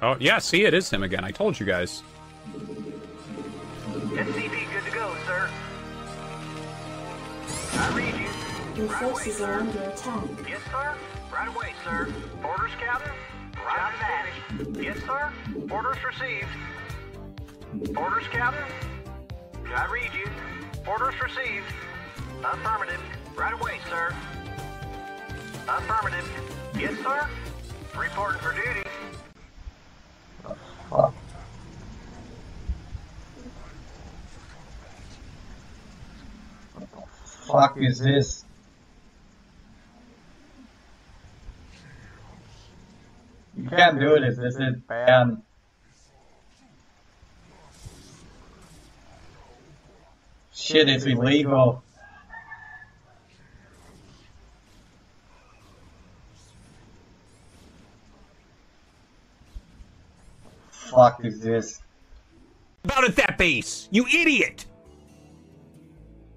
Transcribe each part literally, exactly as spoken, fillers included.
Oh, yeah, see, it is him again. I told you guys. S C P, good to go, sir. I read you. Your forces are under attack. Yes, sir. Right away, sir. Orders, Captain. Roger that. Yes, sir. Orders received. Orders, Captain. I read you. Orders received. Affirmative. Right away, sir. Affirmative. Yes, sir. Reporting for duty. Wow. What the fuck is this? You can't do this, this is banned. Shit, it's illegal. Fuck is this? About at that base, you idiot!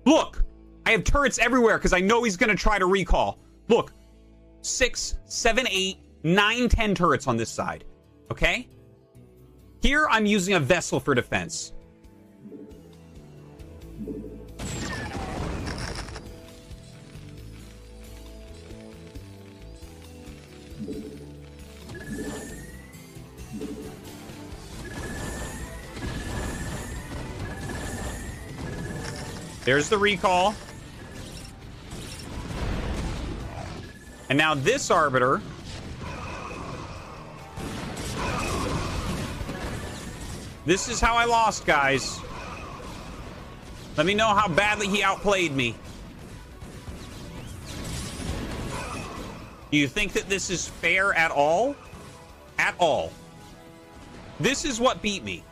Look, I have turrets everywhere because I know he's gonna try to recall. Look, six, seven, eight, nine, ten turrets on this side. Okay? Here I'm using a vessel for defense. There's the recall. And now this Arbiter. This is how I lost, guys. Let me know how badly he outplayed me. Do you think that this is fair at all? At all. This is what beat me.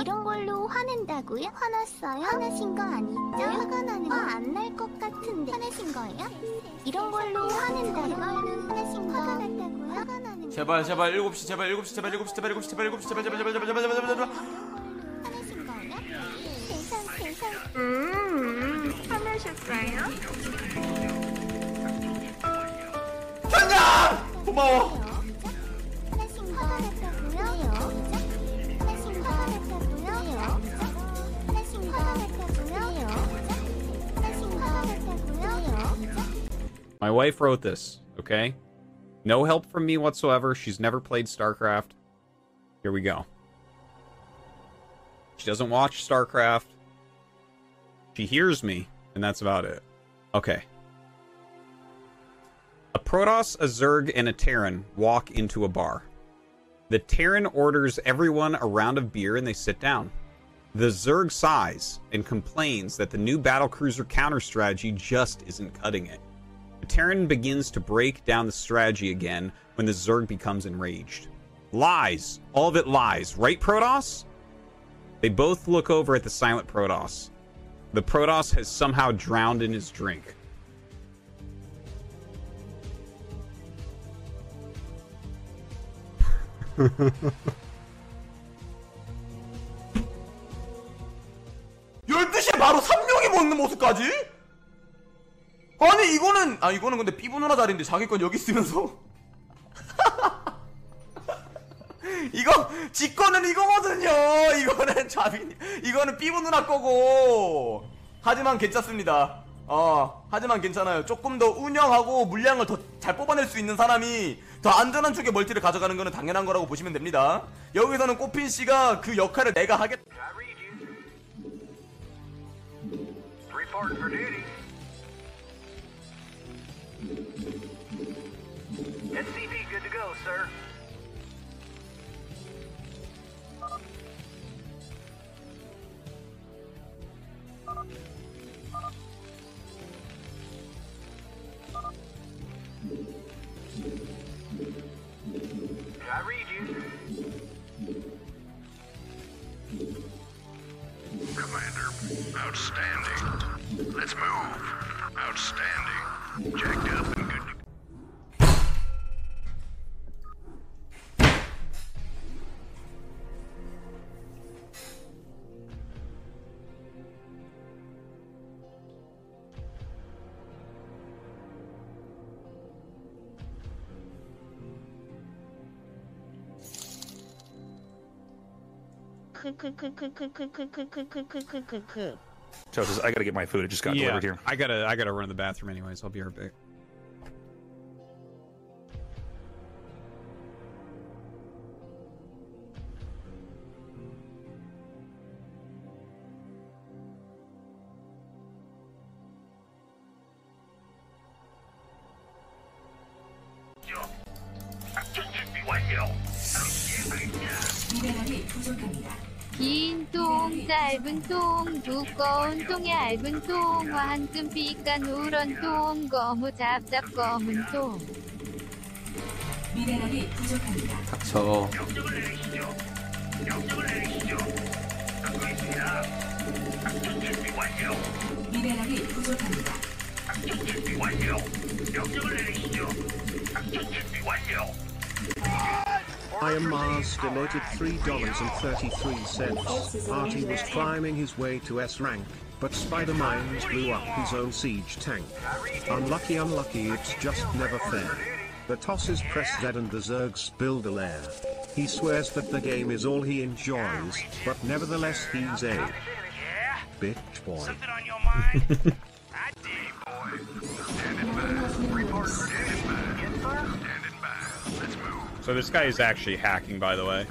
이런 걸로 화낸다고요? 화났어요? 화내신 거 아니죠? 화가 나는 거 안 날 것 같은데 화내신 거예요? 이런 걸로 화낸다고요? 화내신 거 화가 났다고요? 화가 나는 거 제발 제발 일곱 시 제발 일곱 시 제발 일곱 시 제발 일곱 시 제발 일곱 시 제발 제발 제발 제발 제발 제발 제발 화내신 거예요? 세상 세상 음 화내셨어요? 간다! 고마워! 화내신 거 화가 났다고요? My wife wrote this, okay? No help from me whatsoever. She's never played StarCraft. Here we go. She doesn't watch StarCraft. She hears me, and that's about it. Okay. A Protoss, a Zerg, and a Terran walk into a bar. The Terran orders everyone a round of beer, and they sit down. The Zerg sighs and complains that the new Battlecruiser counter strategy just isn't cutting it. The Terran begins to break down the strategy again when the Zerg becomes enraged. Lies! All of it lies. Right, Protoss? They both look over at the silent Protoss. The Protoss has somehow drowned in his drink. 열두 시에 바로 삼 명이 먹는 모습까지? 아니 이거는 아 이거는 근데 피부누나 자리인데 자기 건 여기 있으면서 이거 지 거는 이거거든요. 이거는 자빈 이거는 피부누나 거고 하지만 괜찮습니다. 어 하지만 괜찮아요. 조금 더 운영하고 물량을 더 잘 뽑아낼 수 있는 사람이 더 안전한 쪽의 멀티를 가져가는 거는 당연한 거라고 보시면 됩니다. 여기서는 꽃핀 씨가 그 역할을 내가 하겠다. S C P, good to go, sir. I read you. Commander, outstanding. Let's move. Outstanding. Jacked up and good. Joseph, I gotta get my food. It just got yeah, delivered here. I gotta, I gotta run to the bathroom anyways. I'll be right back. 얇은 통, 두꺼운 통의 얇은 통화 한쯤 빛간 우런 통, 거무 잡잡 검은 통. 미네랄이 부족합니다. 닥쳐. 명령을 내리시죠. 명령을 내리시죠. 듣고 있습니다. 작전 준비 완료. 미네랄이 부족합니다. 작전 준비 완료. 명령을 내리시죠. 작전 준비 완료. I am Mars donated three dollars and thirty-three cents. Artie was climbing his way to S rank, but Spider Mines blew up his own siege tank. Unlucky, unlucky, it's just never fair. The Toss is pressed dead and the Zergs build a lair. He swears that the game is all he enjoys, but nevertheless he's a bitch boy. Something on your mind? I did, boy. Standing by. Report for standing by. Yes, sir? Standing by. Let's move. So this guy is actually hacking, by the way.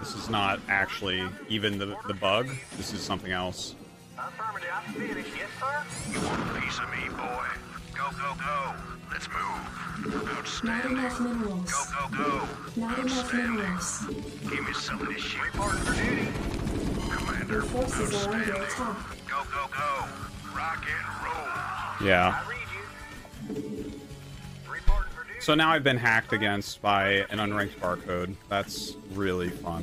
This is not actually even the, the bug. This is something else. Affirmative. I'm finished. Yes, sir? You want a piece of me, boy? Go, go, go. Let's move. Outstanding. Go, go, go. Outstanding. Give me some of this shit. Report for duty. Commander, outstanding. Go, go, go. Rock and roll. Yeah. I read you. So now I've been hacked against by an unranked barcode. That's really fun.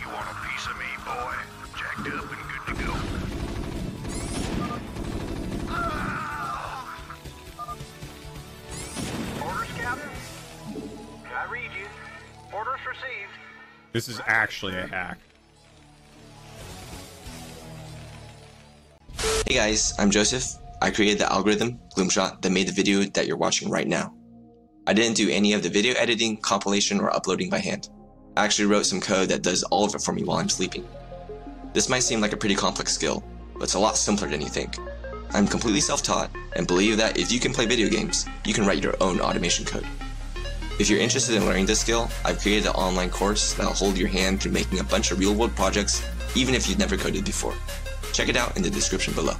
You want a piece of me, boy? Jacked up and good to go. Orders, Captain. I read you. Orders received. This is actually a hack. Hey guys, I'm Joseph. I created the algorithm, Gloomshot, that made the video that you're watching right now. I didn't do any of the video editing, compilation, or uploading by hand. I actually wrote some code that does all of it for me while I'm sleeping. This might seem like a pretty complex skill, but it's a lot simpler than you think. I'm completely self-taught and believe that if you can play video games, you can write your own automation code. If you're interested in learning this skill, I've created an online course that'll hold your hand through making a bunch of real-world projects even if you've never coded before. Check it out in the description below.